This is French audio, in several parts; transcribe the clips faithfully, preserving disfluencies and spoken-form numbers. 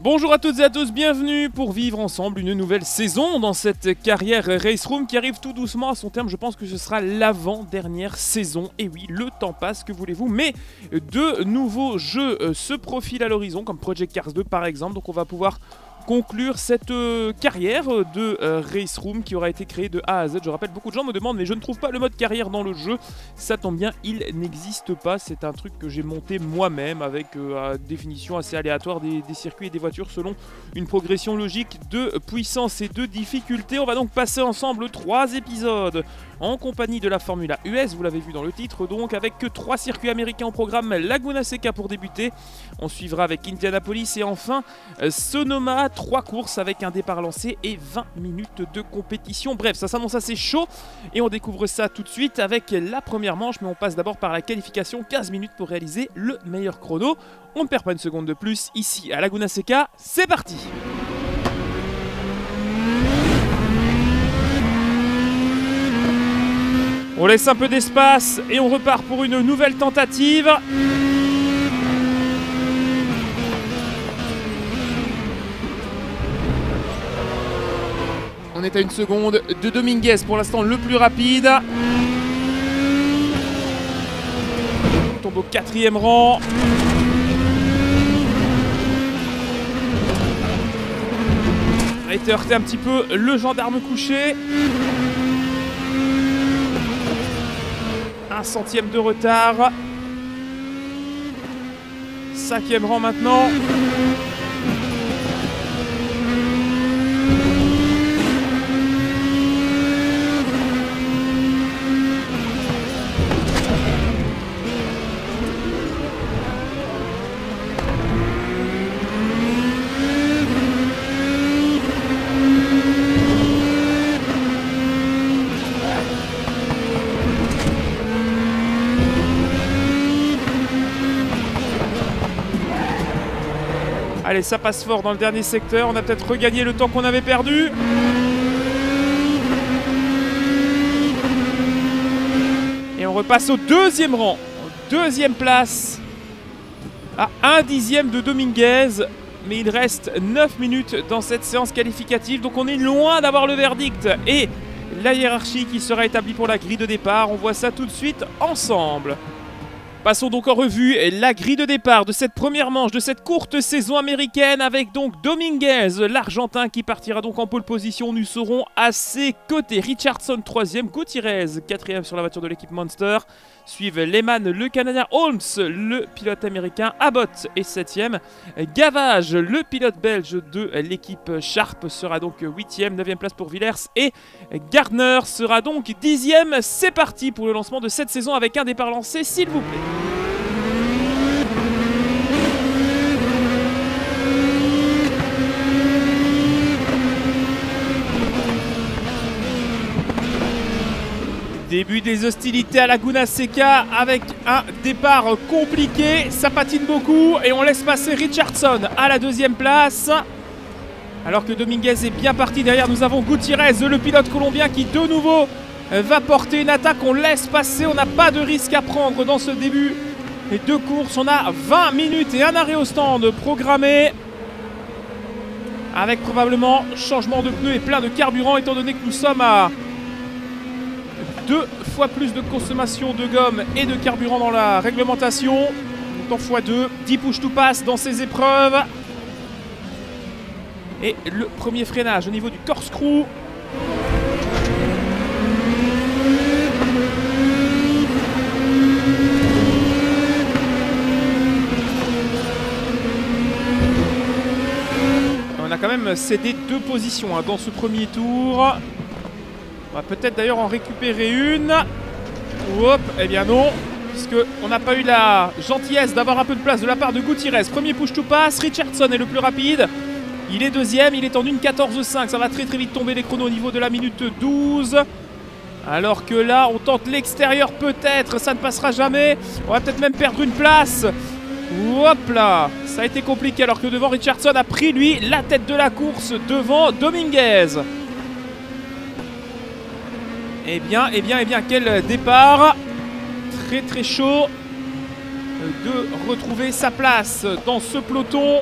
Bonjour à toutes et à tous, bienvenue pour vivre ensemble une nouvelle saison dans cette carrière Race Room qui arrive tout doucement à son terme. Je pense que ce sera l'avant-dernière saison. Et oui, le temps passe, que voulez-vous, mais de nouveaux jeux se profilent à l'horizon, comme Project Cars deux par exemple. Donc on va pouvoir conclure cette euh, carrière de euh, Race Room qui aura été créée de A à Z. Je rappelle, beaucoup de gens me demandent, mais je ne trouve pas le mode carrière dans le jeu. Ça tombe bien, il n'existe pas. C'est un truc que j'ai monté moi-même avec euh, définition assez aléatoire des, des circuits et des voitures selon une progression logique de puissance et de difficulté. On va donc passer ensemble trois épisodes en compagnie de la Formula U S, vous l'avez vu dans le titre, donc avec trois circuits américains au programme. Laguna Seca pour débuter, on suivra avec Indianapolis et enfin euh, Sonoma. Trois courses avec un départ lancé et vingt minutes de compétition. Bref, ça s'annonce assez chaud et on découvre ça tout de suite avec la première manche. Mais on passe d'abord par la qualification, quinze minutes pour réaliser le meilleur chrono. On ne perd pas une seconde de plus ici à Laguna Seca. C'est parti! On laisse un peu d'espace et on repart pour une nouvelle tentative. On est à une seconde de Dominguez, pour l'instant le plus rapide. On tombe au quatrième rang. On a été heurté un petit peu le gendarme couché. Un centième de retard. Cinquième rang maintenant. Allez, ça passe fort dans le dernier secteur. On a peut-être regagné le temps qu'on avait perdu. Et on repasse au deuxième rang. Deuxième place. À un dixième de Dominguez. Mais il reste neuf minutes dans cette séance qualificative. Donc on est loin d'avoir le verdict. Et la hiérarchie qui sera établie pour la grille de départ. On voit ça tout de suite ensemble. Passons donc en revue la grille de départ de cette première manche de cette courte saison américaine avec donc Dominguez, l'Argentin qui partira donc en pole position. Nous serons à ses côtés. Richardson troisième, Gutiérrez quatrième sur la voiture de l'équipe Monster. Suivent Lehman, le Canadien, Holmes, le pilote américain, Abbott est septième. Gavage, le pilote belge de l'équipe Sharp sera donc huitième, neuvième place pour Villers et Gardner sera donc dixième. C'est parti pour le lancement de cette saison avec un départ lancé, s'il vous plaît. Début des hostilités à Laguna Seca avec un départ compliqué, ça patine beaucoup et on laisse passer Richardson à la deuxième place. Alors que Dominguez est bien parti derrière, nous avons Gutiérrez, le pilote colombien qui de nouveau va porter une attaque. On laisse passer, on n'a pas de risque à prendre dans ce début. Les deux courses, on a vingt minutes et un arrêt au stand programmé. Avec probablement changement de pneus et plein de carburant étant donné que nous sommes à deux fois plus de consommation de gomme et de carburant dans la réglementation. Temps fois deux, dix push to pass dans ces épreuves. Et le premier freinage au niveau du corkscrew. On a quand même cédé deux positions hein, dans ce premier tour. On va peut-être d'ailleurs en récupérer une. Hop, eh bien non, puisqu'on n'a pas eu la gentillesse d'avoir un peu de place de la part de Gutiérrez. Premier push to pass, Richardson est le plus rapide. Il est deuxième, il est en une quatorze cinq. Ça va très très vite tomber les chronos au niveau de la minute douze. Alors que là, on tente l'extérieur peut-être. Ça ne passera jamais. On va peut-être même perdre une place. Hop là, ça a été compliqué. Alors que devant, Richardson a pris, lui, la tête de la course devant Dominguez. Eh bien, eh bien, eh bien, quel départ. Très, très chaud de retrouver sa place dans ce peloton.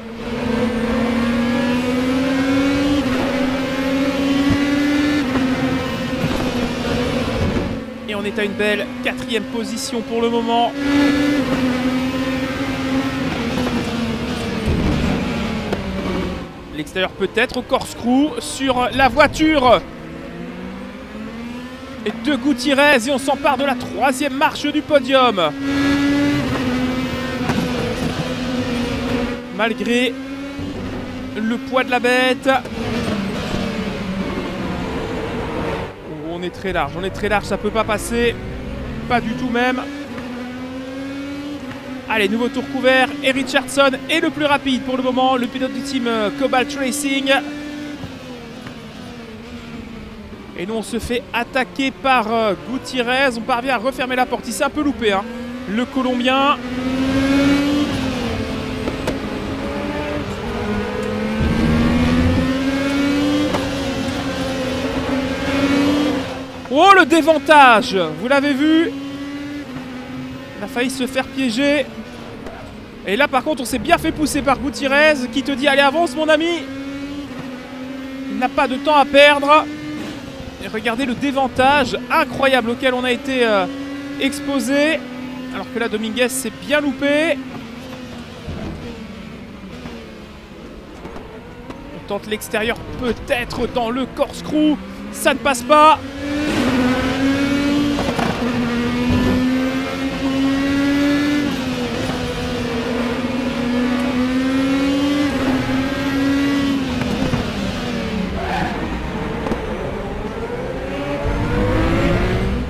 Et on est à une belle quatrième position pour le moment. L'extérieur peut-être au corkscrew sur la voiture de Gutiérrez et on s'empare de la troisième marche du podium. Malgré le poids de la bête. Oh, on est très large, on est très large, ça peut pas passer. Pas du tout même. Allez, nouveau tour couvert et Richardson est le plus rapide pour le moment. Le pilote du team Cobalt Tracing. Et nous on se fait attaquer par Gutiérrez. On parvient à refermer la porte. Il s'est un peu loupé, hein, le Colombien. Oh, le dévantage! Vous l'avez vu? Il a failli se faire piéger. Et là par contre on s'est bien fait pousser par Gutiérrez qui te dit allez avance mon ami. Il n'a pas de temps à perdre. Et regardez le dévantage incroyable auquel on a été euh, exposé. Alors que là Dominguez s'est bien loupé. On tente l'extérieur peut-être dans le corkscrew. Ça ne passe pas.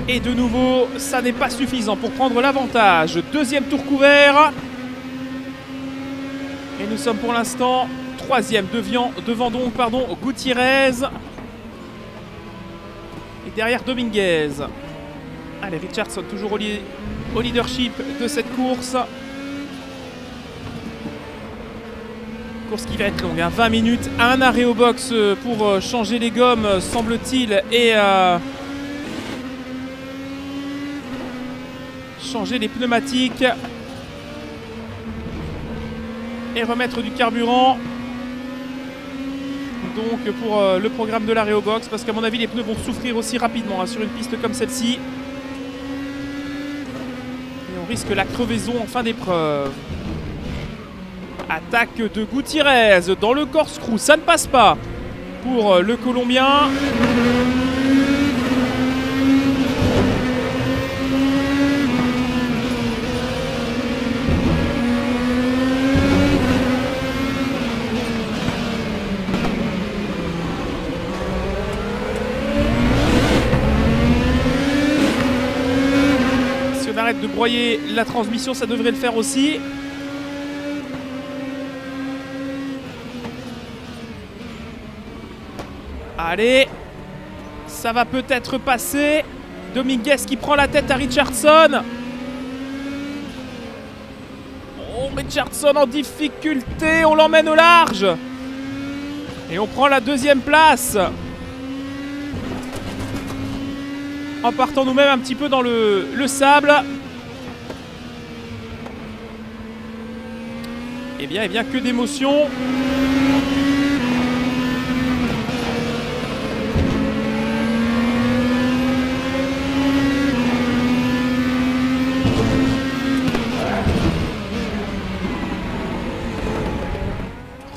Et de nouveau, ça n'est pas suffisant pour prendre l'avantage. Deuxième tour couvert. Et nous sommes pour l'instant troisième devant, devant donc, pardon, Gutiérrez. Et derrière Dominguez. Allez, Richardson toujours au, li au leadership de cette course. Course qui va être longue, hein, vingt minutes. Un arrêt au box pour changer les gommes, semble-t-il. Et... Euh changer les pneumatiques et remettre du carburant donc pour euh, le programme de l'arrêt au box, parce qu'à mon avis les pneus vont souffrir aussi rapidement hein, sur une piste comme celle-ci et on risque la crevaison en fin d'épreuve. Attaque de Gutiérrez dans le corkscrew, ça ne passe pas pour euh, le Colombien. De broyer la transmission, ça devrait le faire aussi. Allez, ça va peut-être passer. Dominguez qui prend la tête à Richardson. Oh, Richardson en difficulté, on l'emmène au large. Et on prend la deuxième place. En partant nous-mêmes un petit peu dans le, le sable. Eh bien, eh bien, que d'émotion.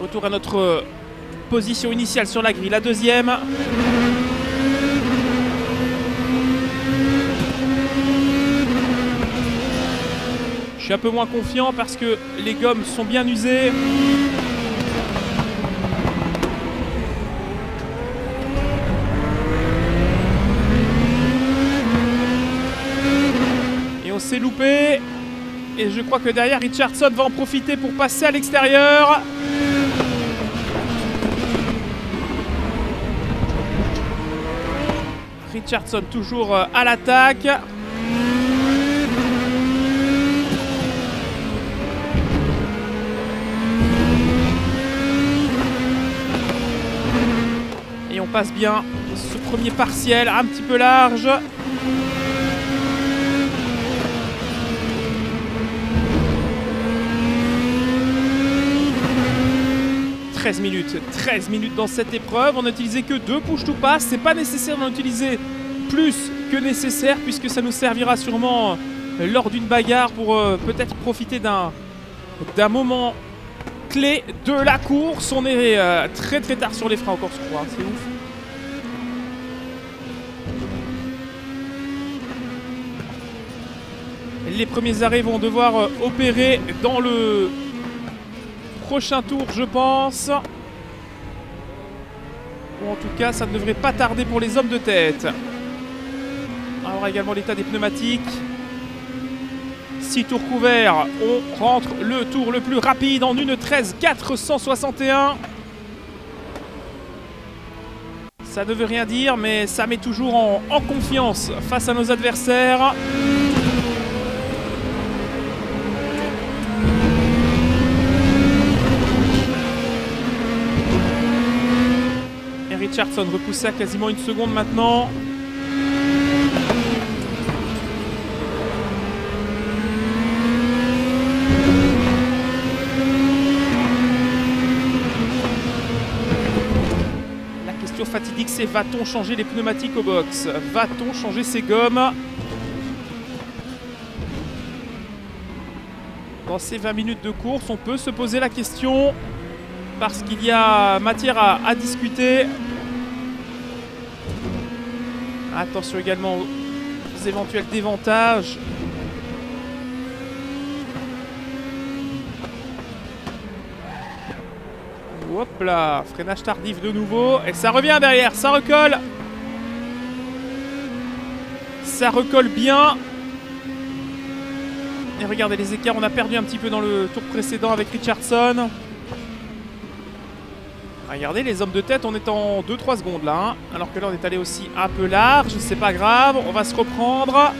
Retour à notre position initiale sur la grille, la deuxième. Je suis un peu moins confiant parce que les gommes sont bien usées. Et on s'est loupé. Et je crois que derrière, Richardson va en profiter pour passer à l'extérieur. Richardson toujours à l'attaque. Et on passe bien ce premier partiel, un petit peu large. treize minutes, treize minutes dans cette épreuve. On n'a utilisé que deux push-to-pass. C'est pas nécessaire d'en utiliser plus que nécessaire puisque ça nous servira sûrement lors d'une bagarre pour euh, peut-être profiter d'un d'un moment clé de la course. On est euh, très très tard sur les freins encore, je crois. C'est ouf. Les premiers arrêts vont devoir euh, opérer dans le prochain tour, je pense. Ou en tout cas, ça ne devrait pas tarder pour les hommes de tête. On aura également l'état des pneumatiques. six tours couverts. On rentre le tour le plus rapide en une treize quatre cent soixante et un. Ça ne veut rien dire, mais ça met toujours en, en confiance face à nos adversaires. Richardson repoussé à quasiment une seconde maintenant. La question fatidique, c'est: va-t-on changer les pneumatiques au box? Va-t-on changer ses gommes? Dans ces vingt minutes de course, on peut se poser la question parce qu'il y a matière à, à discuter. Attention également aux éventuels dévantages. Hop là, freinage tardif de nouveau. Et ça revient derrière, ça recolle. Ça recolle bien. Et regardez les écarts, on a perdu un petit peu dans le tour précédent avec Richardson. Regardez, les hommes de tête, on est en deux trois secondes là, hein, alors que là on est allé aussi un peu large, c'est pas grave, on va se reprendre.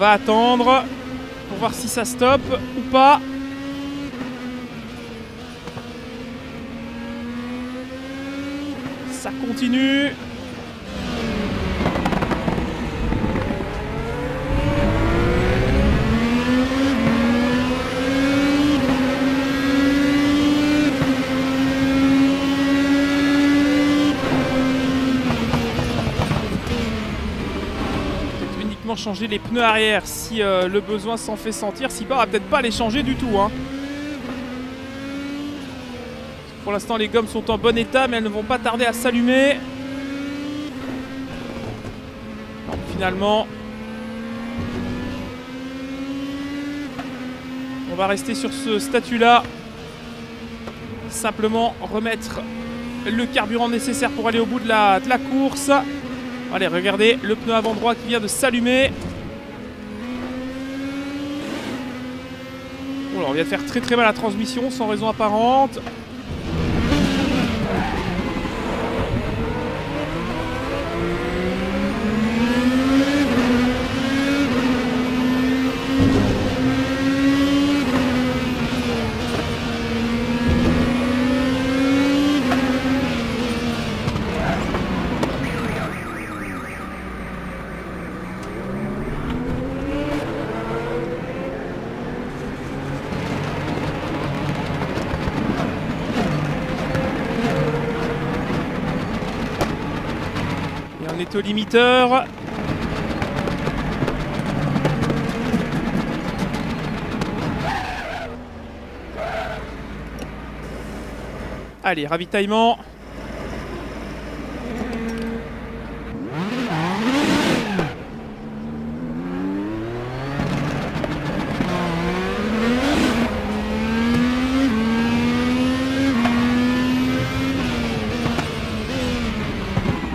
On va attendre pour voir si ça stoppe ou pas. Ça continue. Changer les pneus arrière si euh, le besoin s'en fait sentir, si pas on va peut-être pas les changer du tout, hein. Pour l'instant les gommes sont en bon état mais elles ne vont pas tarder à s'allumer. Finalement on va rester sur ce statut là, simplement remettre le carburant nécessaire pour aller au bout de la, de la course. Allez, regardez le pneu avant droit qui vient de s'allumer. Oh là, on vient de faire très très mal à la transmission sans raison apparente. Au limiteur. Allez, ravitaillement.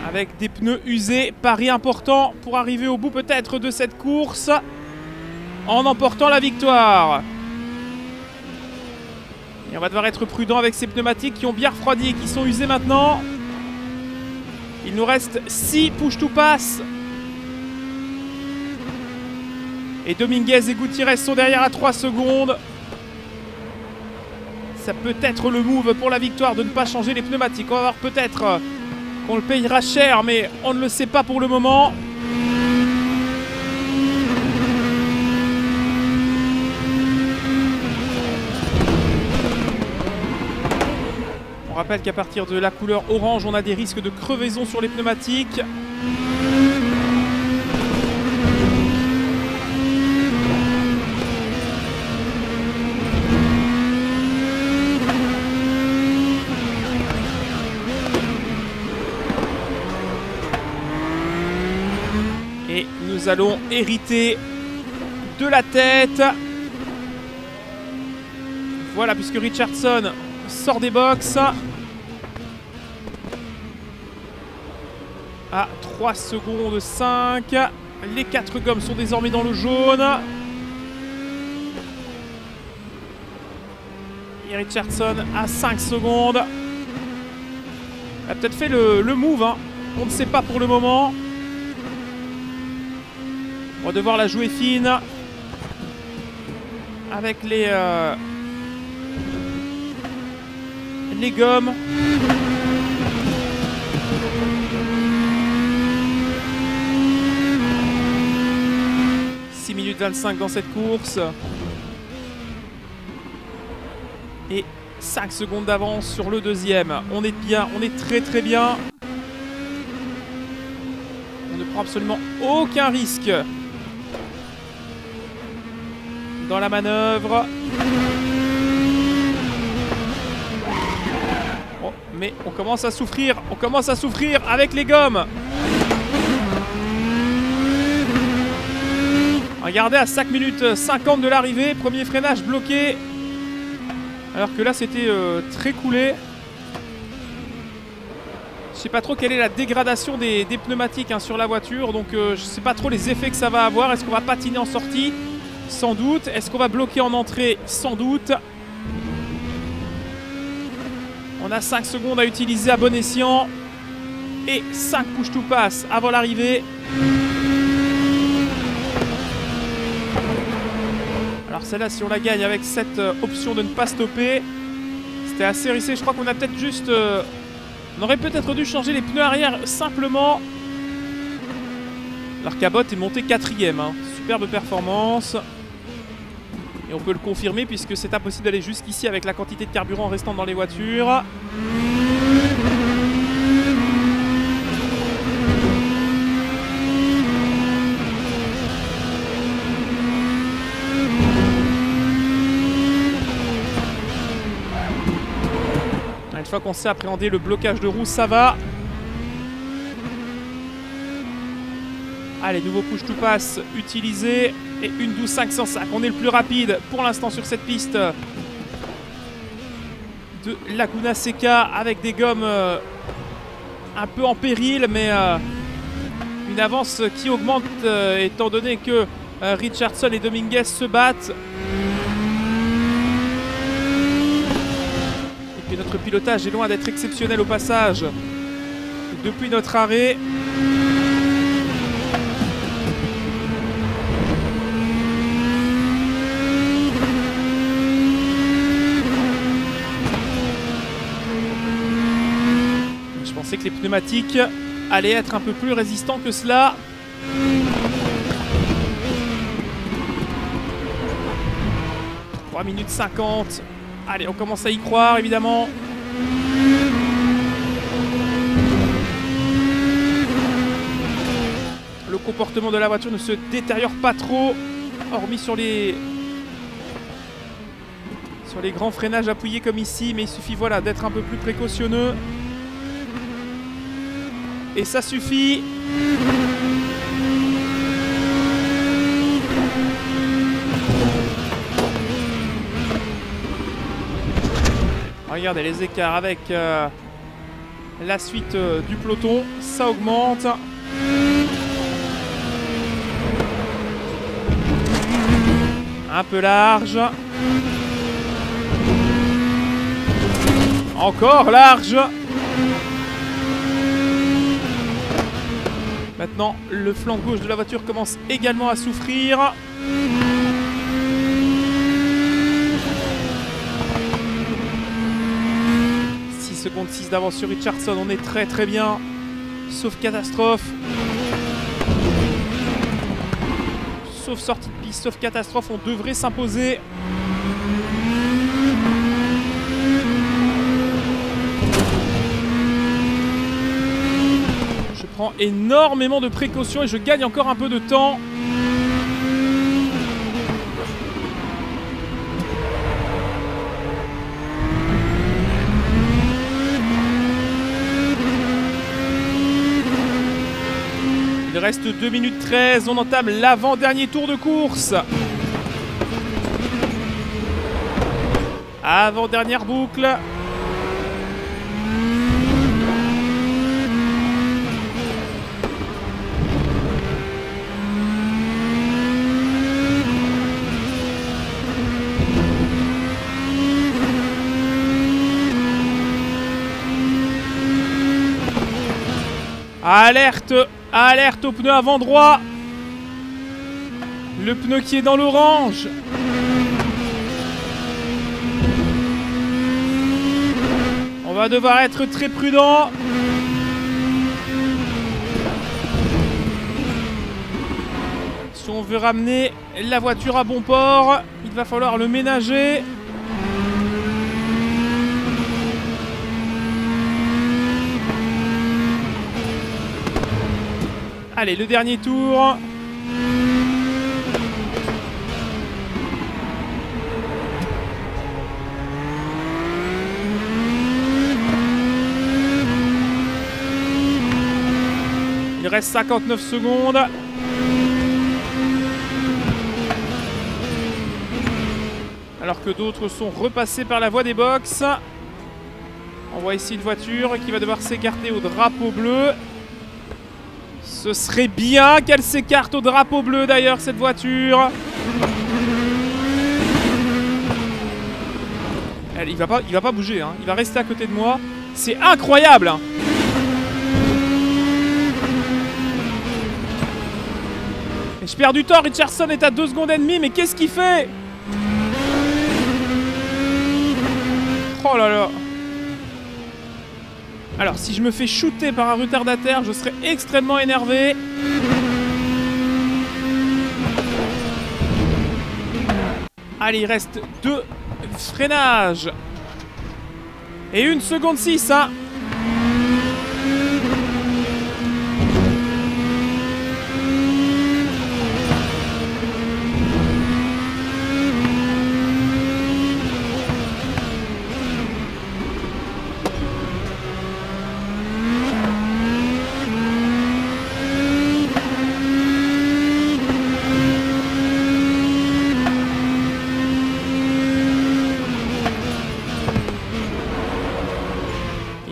Avec des pneus usés, pari important pour arriver au bout peut-être de cette course en emportant la victoire. Et on va devoir être prudent avec ces pneumatiques qui ont bien refroidi et qui sont usés maintenant. Il nous reste six push-to-pass. Et Dominguez et Gutiérrez sont derrière à trois secondes. Ça peut être le move pour la victoire de ne pas changer les pneumatiques. On va voir peut-être qu'on le payera cher, mais on ne le sait pas pour le moment. On rappelle qu'à partir de la couleur orange, on a des risques de crevaison sur les pneumatiques. Nous allons hériter de la tête. Voilà, puisque Richardson sort des box. À trois secondes cinq. Les quatre gommes sont désormais dans le jaune. Et Richardson à cinq secondes. Il a peut-être fait le, le move, hein. On ne sait pas pour le moment. On va devoir la jouer fine avec les, euh, les gommes. six minutes vingt-cinq dans cette course. Et cinq secondes d'avance sur le deuxième. On est bien, on est très très bien. On ne prend absolument aucun risque dans la manœuvre. Oh, mais on commence à souffrir, on commence à souffrir avec les gommes. Regardez, à cinq minutes cinquante de l'arrivée, premier freinage bloqué. Alors que là, c'était euh, très coulé. Je sais pas trop quelle est la dégradation des, des pneumatiques, hein, sur la voiture. Donc euh, je sais pas trop les effets que ça va avoir. Est-ce qu'on va patiner en sortie ? Sans doute. Est-ce qu'on va bloquer en entrée? Sans doute. On a cinq secondes à utiliser à bon escient. Et cinq push-to-pass avant l'arrivée. Alors celle-là, si on la gagne avec cette option de ne pas stopper, c'était assez risqué. Je crois qu'on a peut-être juste... Euh, on aurait peut-être dû changer les pneus arrière simplement. Alors qu'Abbott est monté quatrième, hein. Superbe performance. Et on peut le confirmer puisque c'est impossible d'aller jusqu'ici avec la quantité de carburant restant dans les voitures. Une fois qu'on sait appréhender le blocage de roue, ça va. Allez, nouveau push-to-pass utilisé et une douze cinq cent cinq. On est le plus rapide pour l'instant sur cette piste de Laguna Seca avec des gommes euh, un peu en péril, mais euh, une avance qui augmente euh, étant donné que euh, Richardson et Dominguez se battent. Et puis notre pilotage est loin d'être exceptionnel au passage depuis notre arrêt. Que les pneumatiques allaient être un peu plus résistants que cela. trois minutes cinquante. Allez, on commence à y croire évidemment. Le comportement de la voiture ne se détériore pas trop, hormis sur les sur les grands freinages appuyés comme ici, mais il suffit voilà, d'être un peu plus précautionneux. Et ça suffit. Regardez les écarts avec euh, la suite euh, du peloton, ça augmente. Un peu large. Encore large. Maintenant, le flanc gauche de la voiture commence également à souffrir. six secondes six d'avance sur Richardson, on est très très bien, sauf catastrophe. Sauf sortie de piste, sauf catastrophe, on devrait s'imposer. Je prends énormément de précautions et je gagne encore un peu de temps. Il reste deux minutes treize, on entame l'avant-dernier tour de course. Avant-dernière boucle. Alerte! Alerte au pneu avant droit. Le pneu qui est dans l'orange. On va devoir être très prudent. Si on veut ramener la voiture à bon port, il va falloir le ménager. Allez, le dernier tour. Il reste cinquante-neuf secondes. Alors que d'autres sont repassés par la voie des box. On voit ici une voiture qui va devoir s'écarter au drapeau bleu. Ce serait bien qu'elle s'écarte au drapeau bleu d'ailleurs, cette voiture. Elle, il va pas, il va pas bouger, hein. Il va rester à côté de moi. C'est incroyable! Et je perds du temps, Richardson est à deux secondes et demie, mais qu'est-ce qu'il fait? Oh là là! Alors, si je me fais shooter par un retardataire, je serais extrêmement énervé. Allez, il reste deux freinages. Et une seconde six, hein.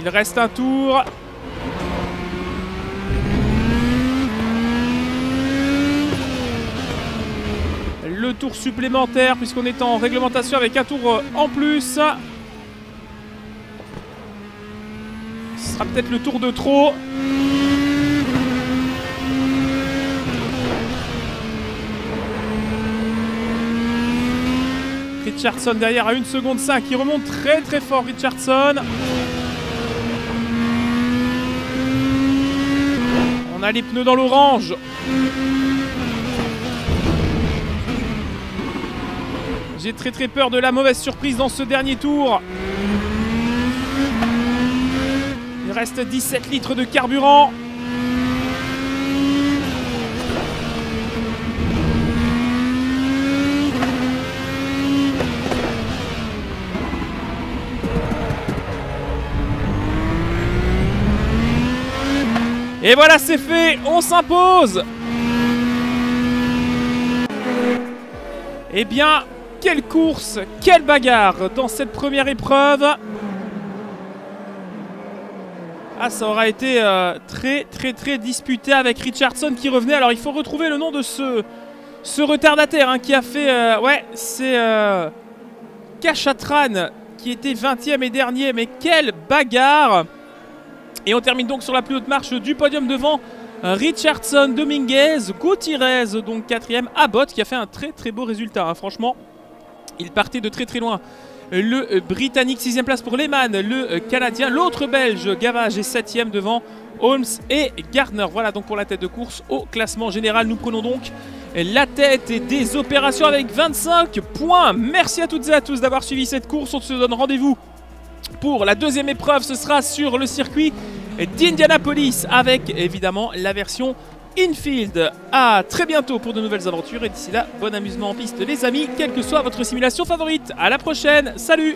Il reste un tour. Le tour supplémentaire, puisqu'on est en réglementation avec un tour en plus. Ce sera peut-être le tour de trop. Richardson derrière à une seconde cinq. Il remonte très très fort, Richardson. On a les pneus dans l'orange. J'ai très très peur de la mauvaise surprise dans ce dernier tour. Il reste dix-sept litres de carburant. Et voilà, c'est fait, on s'impose. Eh bien, quelle course, quelle bagarre dans cette première épreuve. Ah, ça aura été euh, très très très disputé avec Richardson qui revenait. Alors il faut retrouver le nom de ce, ce retardataire hein, qui a fait... Euh, ouais, c'est euh, Cachatran qui était vingtième et dernier. Mais quelle bagarre! Et on termine donc sur la plus haute marche du podium devant Richardson, Dominguez, Gutiérrez, donc quatrième, Abbott qui a fait un très très beau résultat. Hein. Franchement, il partait de très très loin. Le Britannique, sixième place pour Lehman, le Canadien, l'autre Belge, Gavage est septième devant Holmes et Gardner. Voilà donc pour la tête de course au classement général. Nous prenons donc la tête des opérations avec vingt-cinq points. Merci à toutes et à tous d'avoir suivi cette course. On se donne rendez-vous pour la deuxième épreuve. Ce sera sur le circuit d'Indianapolis avec évidemment la version infield. A très bientôt pour de nouvelles aventures et d'ici là, bon amusement en piste les amis, quelle que soit votre simulation favorite. À la prochaine, salut!